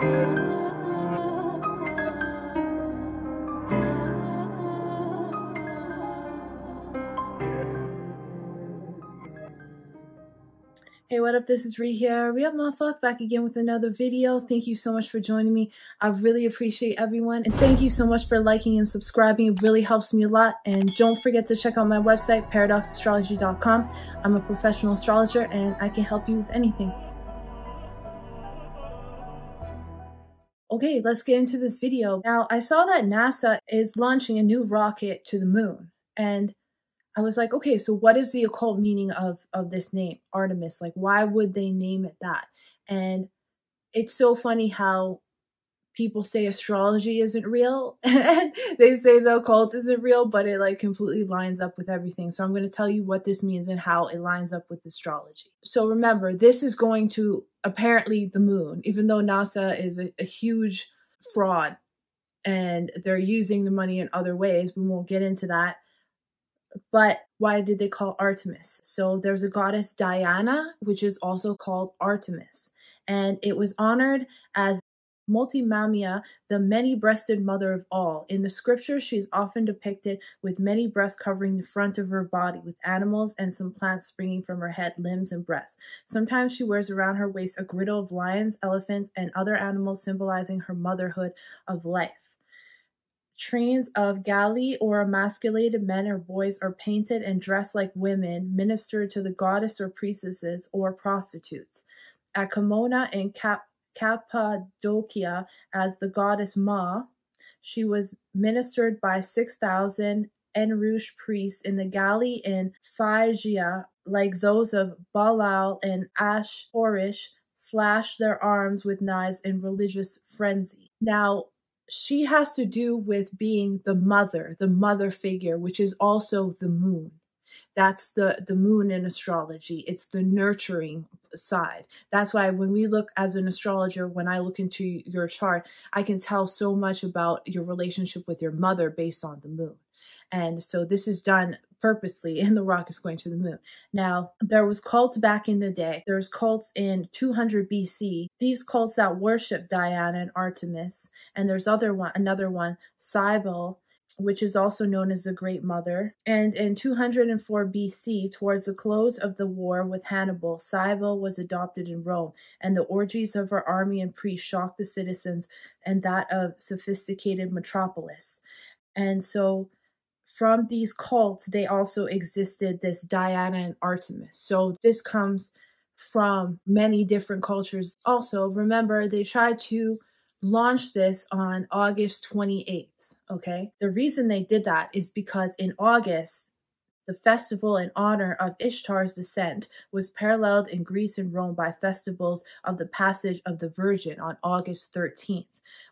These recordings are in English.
Hey, what up? This is Ree here. Ree up, motherfucker, back again with another video. Thank you so much for joining me. I really appreciate everyone. And thank you so much for liking and subscribing. It really helps me a lot. And don't forget to check out my website, paradxastrology.com. I'm a professional astrologer and I can help you with anything. Okay, let's get into this video. Now, I saw that NASA is launching a new rocket to the moon. And I was like, okay, so what is the occult meaning of this name, Artemis? Like, why would they name it that? And it's so funny how people say astrology isn't real and they say the occult isn't real, but it like completely lines up with everything. So I'm going to tell you what this means and how it lines up with astrology. So remember, this is going to apparently the moon, even though NASA is a huge fraud and they're using the money in other ways. We won't get into that. But why did they call Artemis? So there's a goddess Diana, which is also called Artemis. And it was honored as Multimamia, the many-breasted mother of all. In the scripture, she's often depicted with many breasts covering the front of her body, with animals and some plants springing from her head, limbs, and breasts. Sometimes she wears around her waist a girdle of lions, elephants, and other animals, symbolizing her motherhood of life. Trains of galley or emasculated men or boys are painted and dressed like women, ministered to the goddess or priestesses or prostitutes. At Cumana in Cappadocia as the goddess Ma, she was ministered by 6,000 enriched priests in the galley in Phrygia, like those of Balaal and Ashtorish, slashed their arms with knives in religious frenzy. Now, she has to do with being the mother figure, which is also the moon. That's the moon in astrology. It's the nurturing side. That's why when we look as an astrologer, when I look into your chart, I can tell so much about your relationship with your mother based on the moon. And so this is done purposely, and the rocket's going to the moon. Now, there was cults back in the day. There's cults in 200 BC. These cults that worship Diana and Artemis, and there's another one, Cybele, which is also known as the Great Mother. And in 204 BC, towards the close of the war with Hannibal, Cybele was adopted in Rome, and the orgies of her army and priests shocked the citizens and that of sophisticated metropolis. And so from these cults, they also existed this Diana and Artemis. So this comes from many different cultures. Also, remember, they tried to launch this on August 28th, okay? The reason they did that is because in August, the festival in honor of Ishtar's descent was paralleled in Greece and Rome by festivals of the Passage of the Virgin on August 13th,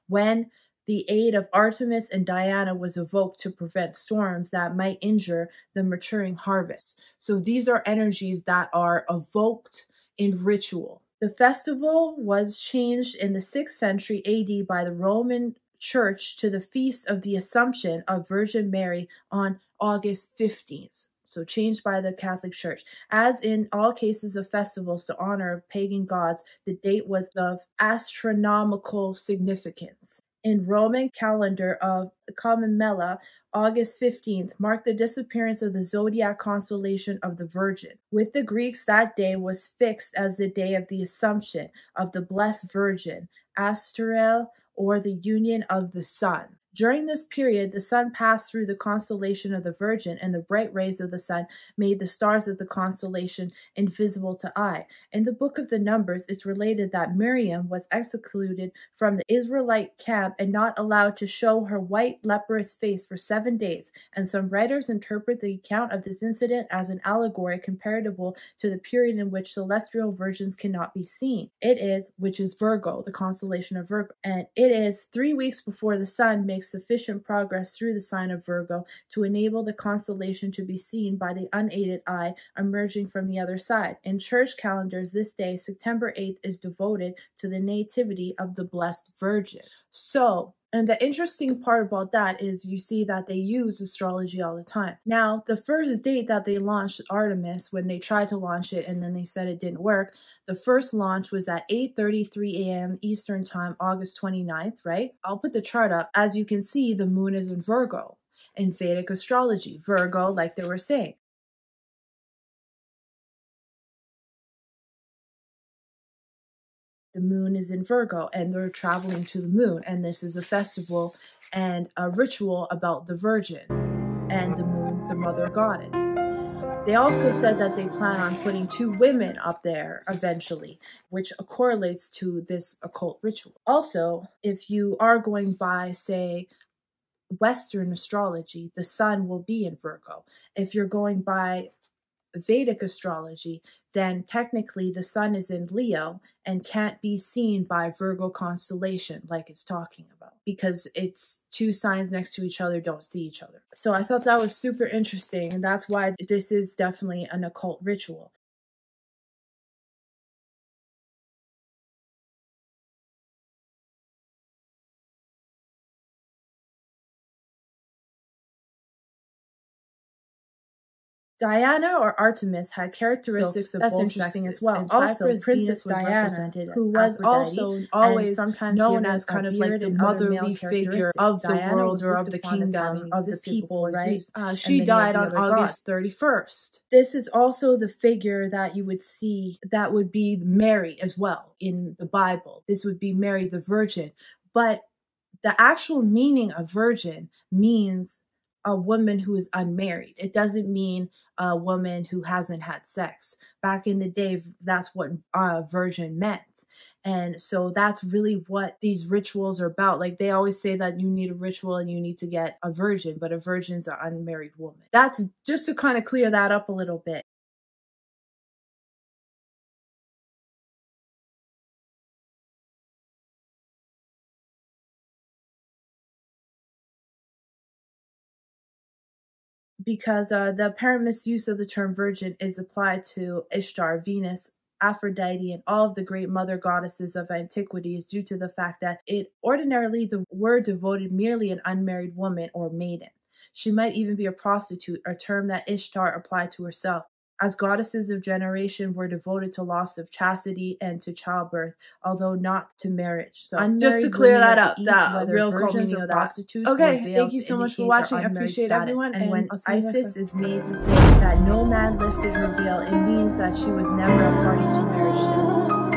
when the aid of Artemis and Diana was evoked to prevent storms that might injure the maturing harvest. So these are energies that are evoked in ritual. The festival was changed in the 6th century AD by the Roman Church to the Feast of the Assumption of Virgin Mary on August 15th. So changed by the Catholic Church. As in all cases of festivals to honor of pagan gods, the date was of astronomical significance. In Roman calendar of Commonella, August 15th marked the disappearance of the zodiac constellation of the Virgin. With the Greeks, that day was fixed as the day of the Assumption of the Blessed Virgin, Astral, or the union of the sun. During this period, the sun passed through the constellation of the Virgin, and the bright rays of the sun made the stars of the constellation invisible to eye. In the Book of the Numbers, it's related that Miriam was excluded from the Israelite camp and not allowed to show her white leprous face for 7 days, and some writers interpret the account of this incident as an allegory comparable to the period in which celestial virgins cannot be seen. It is, which is Virgo, the constellation of Virgo, and it is 3 weeks before the sun makes sufficient progress through the sign of Virgo to enable the constellation to be seen by the unaided eye emerging from the other side. In church calendars this day, September 8th, is devoted to the nativity of the Blessed Virgin. So And the interesting part about that is you see that they use astrology all the time. Now, the first date that they launched Artemis, when they tried to launch it and then they said it didn't work, the first launch was at 8:33 a.m. Eastern Time, August 29th, right? I'll put the chart up. As you can see, the moon is in Virgo in Vedic astrology. Virgo, like they were saying. The moon is in Virgo and they're traveling to the moon, and this is a festival and a ritual about the Virgin and the moon, the mother goddess. They also said that they plan on putting two women up there eventually, which correlates to this occult ritual. Also, if you are going by, say, Western astrology, the sun will be in Virgo. If you're going by Vedic astrology, then technically the sun is in Leo and can't be seen by Virgo constellation like it's talking about, because it's two signs next to each other don't see each other. So I thought that was super interesting, and that's why this is definitely an occult ritual. Diana or Artemis had characteristics of both sexes, as well. Also, Princess Diana, who was also always sometimes known as kind of like the motherly figure of the world or of the kingdom of the people, right? She died on August 31st. This is also the figure that you would see that would be Mary as well in the Bible. This would be Mary the Virgin, but the actual meaning of virgin means a woman who is unmarried. It doesn't mean a woman who hasn't had sex. Back in the day, that's what virgin meant. And so that's really what these rituals are about. Like, they always say that you need a ritual and you need to get a virgin, but a virgin's an unmarried woman. That's just to kind of clear that up a little bit. Because the apparent misuse of the term virgin is applied to Ishtar, Venus, Aphrodite, and all of the great mother goddesses of antiquity is due to the fact that it ordinarily the word devoted merely an unmarried woman or maiden. She might even be a prostitute, a term that Ishtar applied to herself, as goddesses of generation were devoted to loss of chastity and to childbirth, although not to marriage. So just to clear that up, that real virgins or prostitutes. Okay, thank you so much for watching. I appreciate everyone. And when Isis is made to say that no man lifted her veil, it means that she was never a party to marriage.